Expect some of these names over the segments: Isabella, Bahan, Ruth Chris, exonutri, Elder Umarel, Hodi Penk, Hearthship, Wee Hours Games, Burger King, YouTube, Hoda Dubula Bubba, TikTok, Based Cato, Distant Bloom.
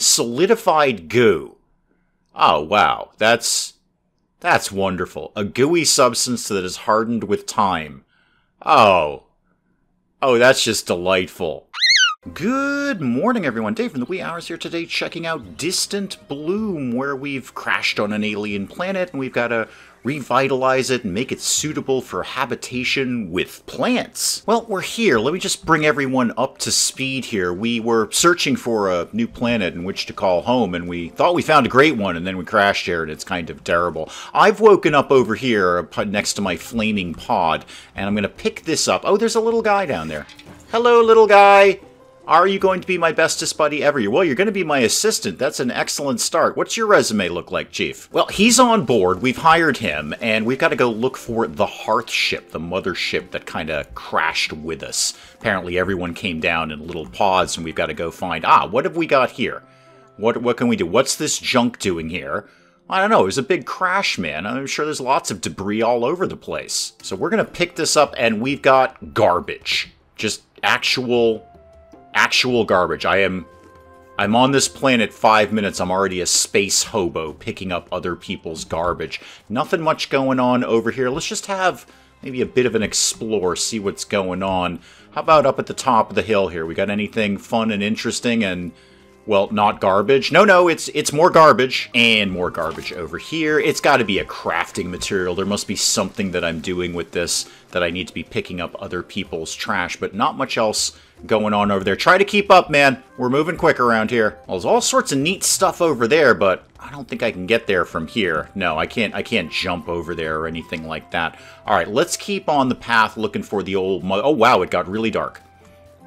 Solidified goo. Oh, wow. That's wonderful. A gooey substance that is hardened with time. Oh. Oh, that's just delightful. Good morning, everyone. Dave from the Wee Hours here today, checking out Distant Bloom, where we've crashed on an alien planet, and we've got to revitalize it and make it suitable for habitation with plants. Well, we're here. Let me just bring everyone up to speed here. We were searching for a new planet in which to call home, and we thought we found a great one, and then we crashed here, and it's kind of terrible. I've woken up over here next to my flaming pod, and I'm going to pick this up. Oh, there's a little guy down there. Hello, little guy. Are you going to be my bestest buddy ever? Well, you're going to be my assistant. That's an excellent start. What's your resume look like, Chief? Well, he's on board. We've hired him, and we've got to go look for the Hearthship, the mothership that kind of crashed with us. Apparently, everyone came down in little pods, and we've got to go find... Ah, what have we got here? What can we do? What's this junk doing here? I don't know. It was a big crash, man. I'm sure there's lots of debris all over the place. So we're going to pick this up, and we've got garbage. Just actual garbage. I'm on this planet 5 minutes. I'm already a space hobo picking up other people's garbage. Nothing much going on over here. Let's just have maybe a bit of an explore, see what's going on. How about up at the top of the hill here? We got anything fun and interesting and, well, not garbage? No, it's more garbage and more garbage over here. It's got to be a crafting material. There must be something that I'm doing with this that I need to be picking up other people's trash, but not much else going on over there. Try to keep up, man. We're moving quick around here. Well, there's all sorts of neat stuff over there, but I don't think I can get there from here. No, I can't jump over there or anything like that. All right, let's keep on the path looking for the old mother. Oh, wow, it got really dark.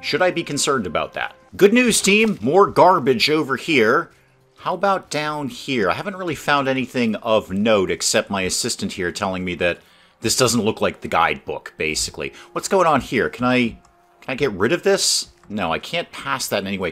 Should I be concerned about that? Good news, team. More garbage over here. How about down here? I haven't really found anything of note except my assistant here telling me that this doesn't look like the guidebook, basically. What's going on here? Can I get rid of this? No, I can't pass that in any way.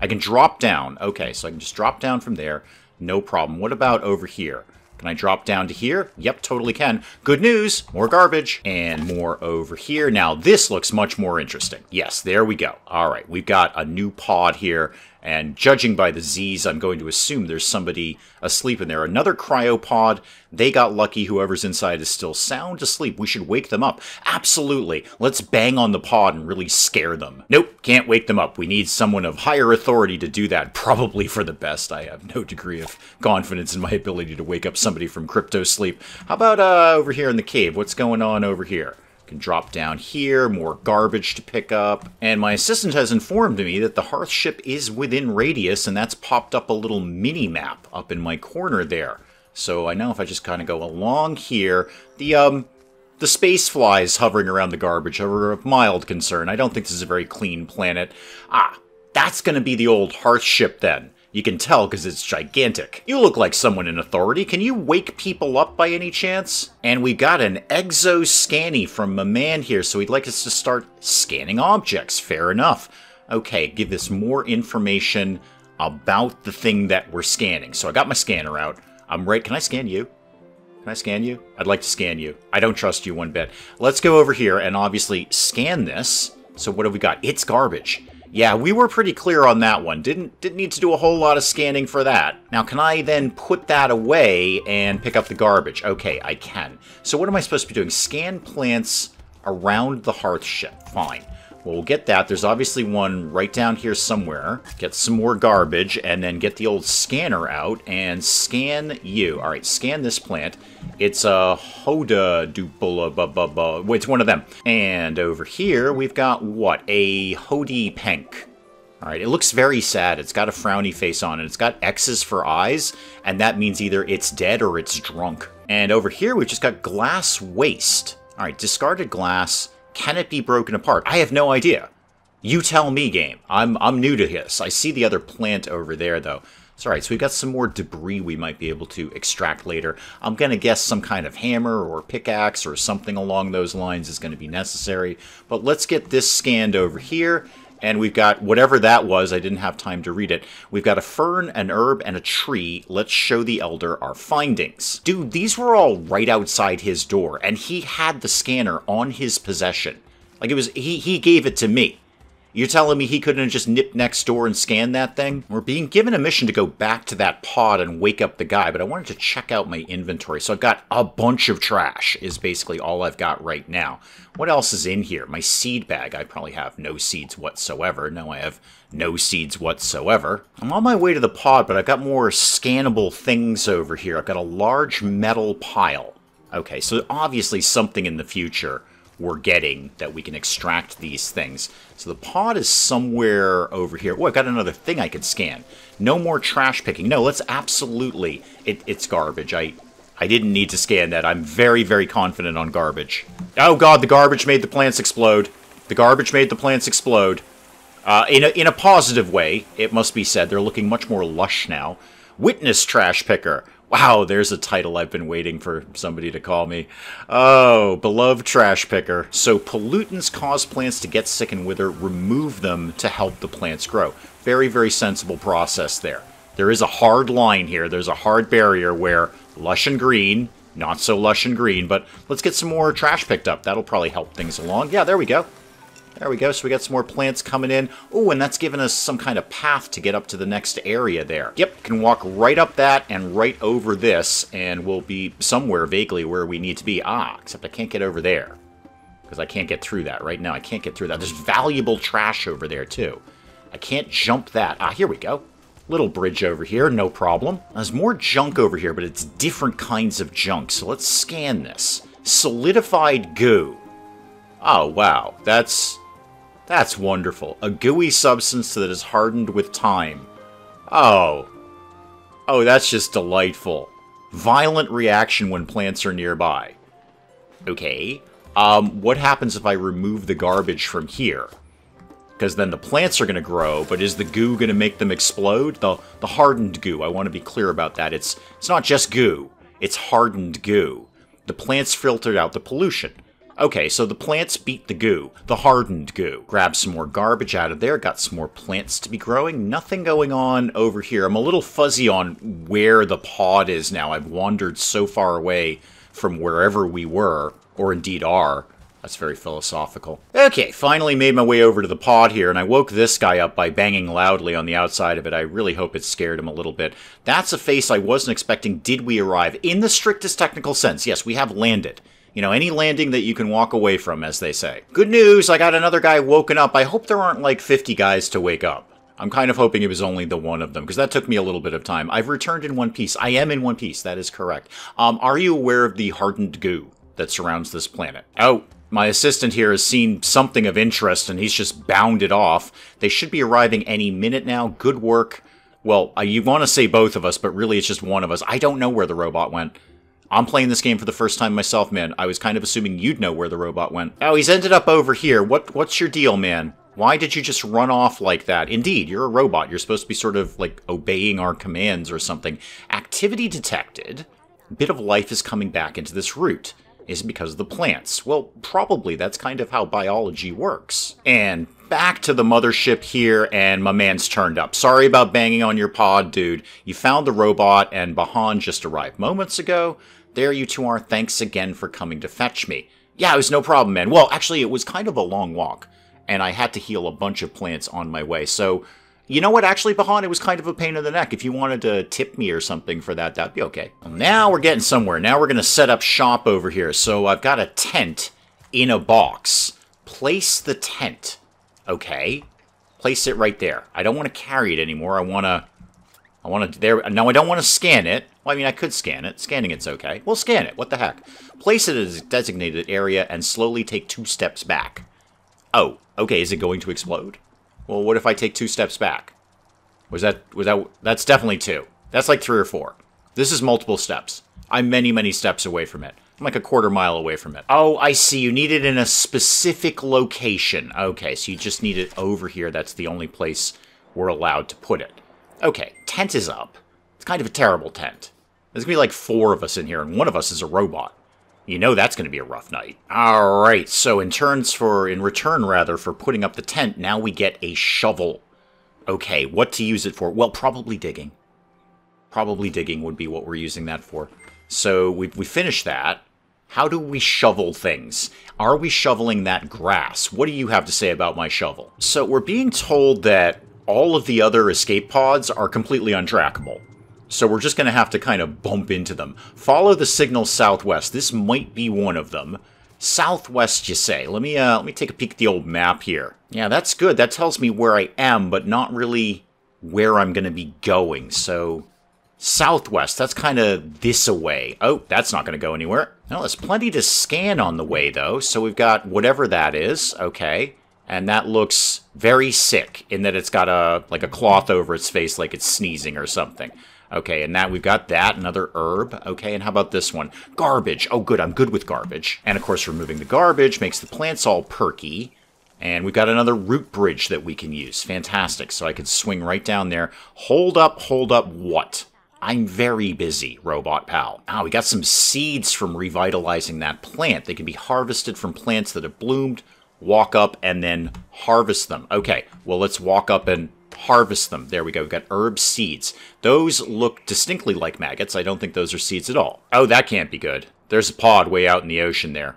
I can drop down. Okay, so I can just drop down from there. No problem. What about over here? Can I drop down to here? Yep, totally can. Good news, more garbage and more over here. Now this looks much more interesting. Yes, there we go. All right, we've got a new pod here, and judging by the Z's, I'm going to assume there's somebody asleep in there. Another cryopod. They got lucky. Whoever's inside is still sound asleep. We should wake them up. Absolutely. Let's bang on the pod and really scare them. Nope, can't wake them up. We need someone of higher authority to do that. Probably for the best. I have no degree of confidence in my ability to wake up somebody from crypto sleep. How about over here in the cave? What's going on over here? Can drop down here, more garbage to pick up. And my assistant has informed me that the Hearthship is within radius, and that's popped up a little mini-map up in my corner there. So I know if I just kind of go along here, the space flies hovering around the garbage are of mild concern. I don't think this is a very clean planet. Ah, that's going to be the old Hearthship then. You can tell because it's gigantic. You look like someone in authority. Can you wake people up by any chance? And we got an exo scanny from a man here, so he'd like us to start scanning objects. Fair enough. Okay, give us more information about the thing that we're scanning. So I got my scanner out. I'm right. Can I scan you? Can I scan you? I'd like to scan you. I don't trust you one bit. Let's go over here and obviously scan this. So what have we got? It's garbage. Yeah, we were pretty clear on that one. Didn't need to do a whole lot of scanning for that. Now, can I then put that away and pick up the garbage? Okay, I can. So what am I supposed to be doing? Scan plants around the Hearthship. Fine. Well, we'll get that. There's obviously one right down here somewhere. Get some more garbage and then get the old scanner out and scan you. All right, scan this plant. It's a Hoda Dubula Bubba. It's one of them. And over here, we've got what? A Hodi Penk. All right, it looks very sad. It's got a frowny face on it. It's got X's for eyes, and that means either it's dead or it's drunk. And over here, we've just got glass waste. All right, discarded glass. Can it be broken apart? I have no idea. You tell me, game. I'm new to this. I see the other plant over there, though. It's all right, so we've got some more debris we might be able to extract later. I'm going to guess some kind of hammer or pickaxe or something along those lines is going to be necessary. But let's get this scanned over here. And we've got whatever that was. I didn't have time to read it. We've got a fern, an herb, and a tree. Let's show the elder our findings. Dude, these were all right outside his door, and he had the scanner on his possession. Like, it was, he gave it to me. You're telling me he couldn't have just nipped next door and scanned that thing? We're being given a mission to go back to that pod and wake up the guy, but I wanted to check out my inventory. So I've got a bunch of trash is basically all I've got right now. What else is in here? My seed bag. I probably have no seeds whatsoever. No, I have no seeds whatsoever. I'm on my way to the pod, but I've got more scannable things over here. I've got a large metal pile. Okay, so obviously something in the future we're getting that we can extract these things. So the pod is somewhere over here. Oh, I've got another thing I could scan. No more trash picking. No, let's absolutely... It's garbage. I didn't need to scan that. I'm very, very confident on garbage. Oh, God, the garbage made the plants explode. The garbage made the plants explode. In a positive way, it must be said. They're looking much more lush now. Witness trash picker. Wow, there's a title I've been waiting for somebody to call me. Oh, beloved trash picker. So pollutants cause plants to get sick and wither. Remove them to help the plants grow. Very, very sensible process there. There is a hard line here. There's a hard barrier where lush and green, not so lush and green, but let's get some more trash picked up. That'll probably help things along. Yeah, there we go. There we go. So we got some more plants coming in. Oh, and that's given us some kind of path to get up to the next area there. Yep, can walk right up that and right over this, and we'll be somewhere vaguely where we need to be. Ah, except I can't get over there because I can't get through that right now. I can't get through that. There's valuable trash over there, too. I can't jump that. Ah, here we go. Little bridge over here, no problem. There's more junk over here, but it's different kinds of junk. So let's scan this. Solidified goo. Oh, wow. That's wonderful. A gooey substance that is hardened with time. Oh. Oh, that's just delightful. Violent reaction when plants are nearby. Okay. What happens if I remove the garbage from here? Because then the plants are going to grow, but is the goo going to make them explode? The hardened goo. I want to be clear about that. It's not just goo. It's hardened goo. The plants filtered out the pollution. Okay, so the plants beat the goo, the hardened goo. Grab some more garbage out of there, got some more plants to be growing. Nothing going on over here. I'm a little fuzzy on where the pod is now. I've wandered so far away from wherever we were, or indeed are. That's very philosophical. Okay, finally made my way over to the pod here, and I woke this guy up by banging loudly on the outside of it. I really hope it scared him a little bit. That's a face I wasn't expecting. Did we arrive? In the strictest technical sense, yes, we have landed. You know, any landing that you can walk away from, as they say. Good news, I got another guy woken up. I hope there aren't like 50 guys to wake up. I'm kind of hoping it was only the one of them, because that took me a little bit of time. I've returned in one piece. I am in one piece, that is correct. Are you aware of the hardened goo that surrounds this planet? Oh. My assistant here has seen something of interest, and he's just bounded off. They should be arriving any minute now. Good work. Well, you want to say both of us, but really it's just one of us. I don't know where the robot went. I'm playing this game for the first time myself, man. I was kind of assuming you'd know where the robot went. Oh, he's ended up over here. What's your deal, man? Why did you just run off like that? Indeed, you're a robot. You're supposed to be sort of, like, obeying our commands or something. Activity detected. A bit of life is coming back into this route. Is it because of the plants? Well, probably. That's kind of how biology works. And back to the mothership here, and my man's turned up. Sorry about banging on your pod, dude. You found the robot, and Bahan just arrived moments ago. There you two are. Thanks again for coming to fetch me. Yeah, it was no problem, man. Well, actually, it was kind of a long walk, and I had to heal a bunch of plants on my way, so... You know what, actually, Bahan, it was kind of a pain in the neck. If you wanted to tip me or something for that, that'd be okay. Well, now we're getting somewhere. Now we're going to set up shop over here. So I've got a tent in a box. Place the tent. Okay. Place it right there. I don't want to carry it anymore. I want to... There. No, I don't want to scan it. Well, I mean, I could scan it. Scanning it's okay. We'll scan it. What the heck? Place it as a designated area and slowly take 2 steps back. Oh, okay. Is it going to explode? Well, what if I take 2 steps back? That's definitely 2. That's like 3 or 4. This is multiple steps. I'm many, many steps away from it. I'm like a 1/4 mile away from it. Oh, I see. You need it in a specific location. Okay, so you just need it over here. That's the only place we're allowed to put it. Okay, tent is up. It's kind of a terrible tent. There's going to be like 4 of us in here, and one of us is a robot. You know that's going to be a rough night. All right, so in return for putting up the tent, now we get a shovel. Okay, what to use it for? Well, probably digging. Probably digging would be what we're using that for. So we finished that. How do we shovel things? Are we shoveling that grass? What do you have to say about my shovel? So we're being told that all of the other escape pods are completely untrackable. So we're just going to have to kind of bump into them. Follow the signal southwest. This might be one of them. Southwest, you say. Let me take a peek at the old map here. Yeah, that's good. That tells me where I am, but not really where I'm going to be going. So southwest, that's kind of this-a-way. Oh, that's not going to go anywhere. Well, there's plenty to scan on the way, though. So we've got whatever that is. Okay. And that looks very sick in that it's got like a cloth over its face like it's sneezing or something. Okay, and that, we've got that, another herb. Okay, and how about this one? Garbage. Oh, good, I'm good with garbage. And, of course, removing the garbage makes the plants all perky. And we've got another root bridge that we can use. Fantastic. So I can swing right down there. Hold up, what? I'm very busy, robot pal. Ah, we got some seeds from revitalizing that plant. They can be harvested from plants that have bloomed. Walk up and then harvest them. Okay, well, let's walk up and harvest them. There we go. We've got herb seeds. Those look distinctly like maggots. I don't think those are seeds at all. Oh, that can't be good. There's a pod way out in the ocean there.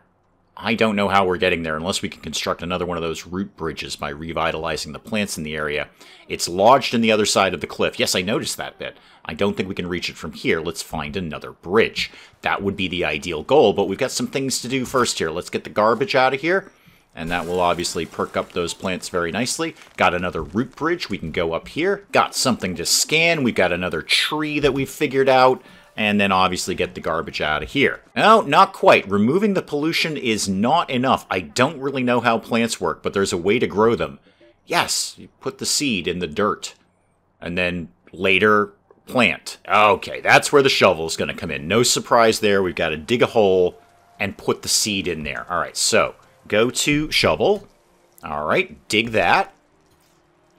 I don't know how we're getting there unless we can construct another one of those root bridges by revitalizing the plants in the area. It's lodged in the other side of the cliff. Yes, I noticed that bit. I don't think we can reach it from here. Let's find another bridge. That would be the ideal goal, but we've got some things to do first here. Let's get the garbage out of here. And that will obviously perk up those plants very nicely. Got another root bridge. We can go up here. Got something to scan. We've got another tree that we've figured out. And then obviously get the garbage out of here. No, not quite. Removing the pollution is not enough. I don't really know how plants work, but there's a way to grow them. Yes, you put the seed in the dirt. And then later, plant. Okay, that's where the shovel's going to come in. No surprise there. We've got to dig a hole and put the seed in there. All right, so go to shovel. All right, dig that.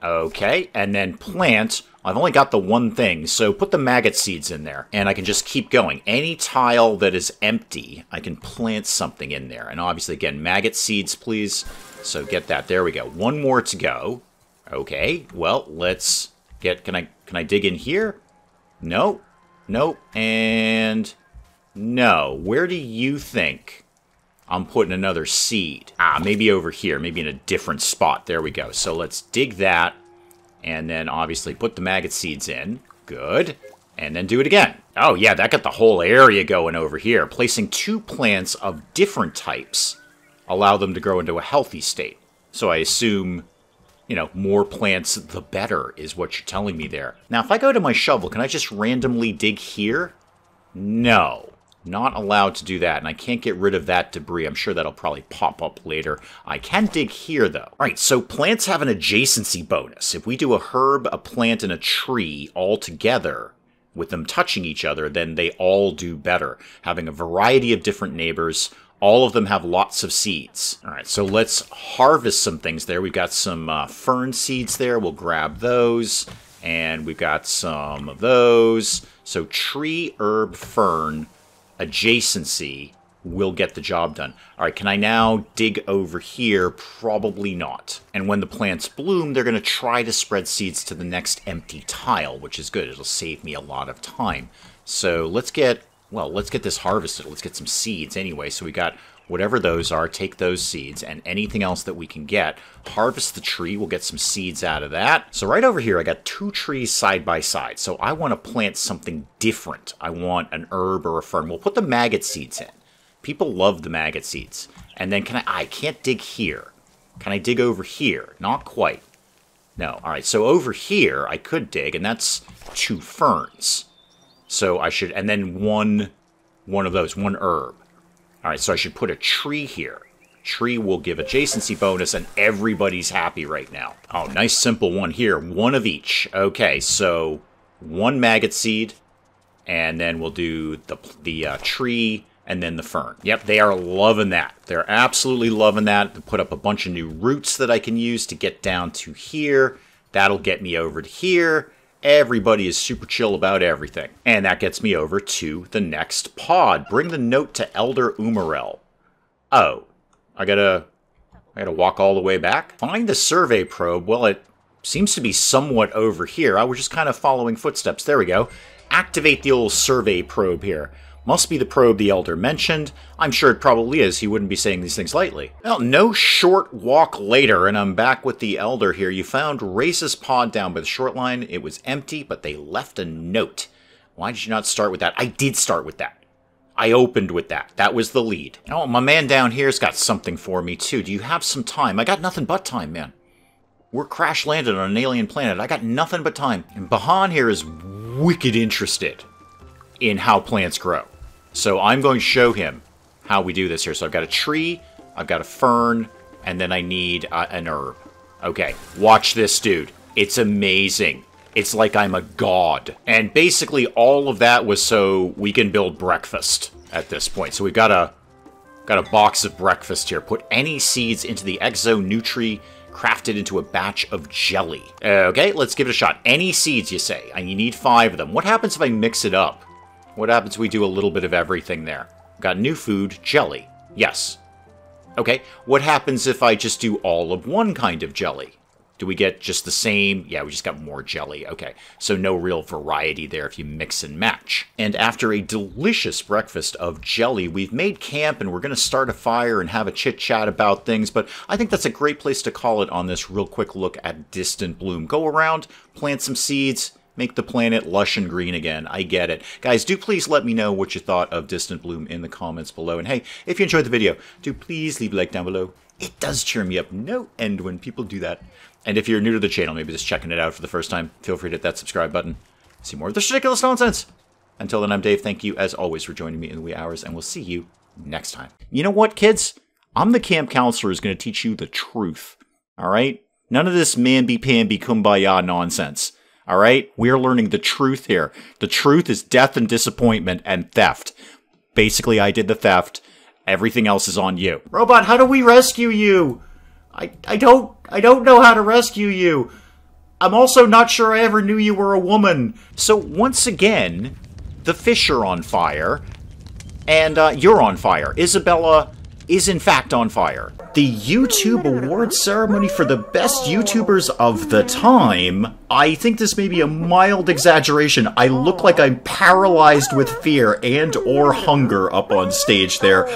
Okay, and then plant. I've only got the one thing, so put the maggot seeds in there, and I can just keep going. Any tile that is empty, I can plant something in there. And obviously, again, maggot seeds, please. So get that. There we go. One more to go. Okay, well, let's get... Can I dig in here? No. No. And no. Where do you think? I'm putting another seed. Ah, maybe over here, maybe in a different spot. There we go. So let's dig that and then obviously put the maggot seeds in. Good. And then do it again. Oh yeah, that got the whole area going over here. Placing two plants of different types allow them to grow into a healthy state. So I assume, you know, more plants the better is what you're telling me there. Now if I go to my shovel, can I just randomly dig here? No. Not allowed to do that, and I can't get rid of that debris. I'm sure that'll probably pop up later. I can dig here, though. All right, so plants have an adjacency bonus. If we do a herb, a plant, and a tree all together with them touching each other, then they all do better. Having a variety of different neighbors, all of them have lots of seeds. All right, so let's harvest some things there. We've got some fern seeds there. We'll grab those, and we've got some of those. So tree, herb, fern... adjacency will get the job done. All right, can I now dig over here? Probably not. And when the plants bloom, they're going to try to spread seeds to the next empty tile, which is good. It'll save me a lot of time. So let's get this harvested. Let's get some seeds anyway. So we got whatever those are, take those seeds and anything else that we can get. Harvest the tree, we'll get some seeds out of that. So right over here, I got two trees side by side. So I want to plant something different. I want an herb or a fern. We'll put the maggot seeds in. People love the maggot seeds. And then I can't dig here. Can I dig over here? Not quite. No, all right, so over here I could dig and that's two ferns. So I should, and then one of those, one herb. All right, so I should put a tree here. Tree will give adjacency bonus, and everybody's happy right now. Oh, nice simple one here. One of each. Okay, so one maggot seed, and then we'll do the tree, and then the fern. Yep, they are loving that. They're absolutely loving that. They put up a bunch of new roots that I can use to get down to here. That'll get me over to here. Everybody is super chill about everything. And that gets me over to the next pod. Bring the note to Elder Umarel. Oh, I gotta walk all the way back? Find the survey probe. Well, it seems to be somewhat over here. I was just kind of following footsteps. There we go. Activate the old survey probe here. Must be the probe the Elder mentioned. I'm sure it probably is. He wouldn't be saying these things lightly. Well, no short walk later, and I'm back with the Elder here. You found Race's pod down by the shoreline. It was empty, but they left a note. Why did you not start with that? I did start with that. I opened with that. That was the lead. Oh, my man down here's got something for me, too. Do you have some time? I got nothing but time, man. We're crash landed on an alien planet. I got nothing but time. And Bahan here is wicked interested in how plants grow. So I'm going to show him how we do this here. So I've got a tree, I've got a fern, and then I need an herb. Okay, watch this, dude. It's amazing. It's like I'm a god. And basically all of that was so we can build breakfast at this point. So we've got a box of breakfast here. Put any seeds into the exonutri crafted into a batch of jelly. Okay, let's give it a shot. Any seeds, you say, and you need 5 of them. What happens if I mix it up? What happens if we do a little bit of everything there? Got new food, jelly. Yes. Okay, what happens if I just do all of one kind of jelly? Do we get just the same? Yeah, we just got more jelly. Okay, so no real variety there if you mix and match. And after a delicious breakfast of jelly, we've made camp and we're going to start a fire and have a chit-chat about things, but I think that's a great place to call it on this real quick look at Distant Bloom. Go around, plant some seeds, make the planet lush and green again. I get it. Guys, do please let me know what you thought of Distant Bloom in the comments below. And hey, if you enjoyed the video, do please leave a like down below. It does cheer me up no end when people do that. And if you're new to the channel, maybe just checking it out for the first time, feel free to hit that subscribe button. See more of this ridiculous nonsense. Until then, I'm Dave. Thank you, as always, for joining me in the wee hours, and we'll see you next time. You know what, kids? I'm the camp counselor who's going to teach you the truth, all right? None of this mamby-pamby kumbaya nonsense, all right? We're learning the truth here. The truth is death and disappointment and theft. Basically, I did the theft. Everything else is on you. Robot, how do we rescue you? I don't know how to rescue you. I'm also not sure I ever knew you were a woman. So once again, the fish are on fire, and you're on fire. Isabella is in fact on fire. The YouTube awards ceremony for the best YouTubers of the time. I think this may be a mild exaggeration. I look like I'm paralyzed with fear and or hunger up on stage there.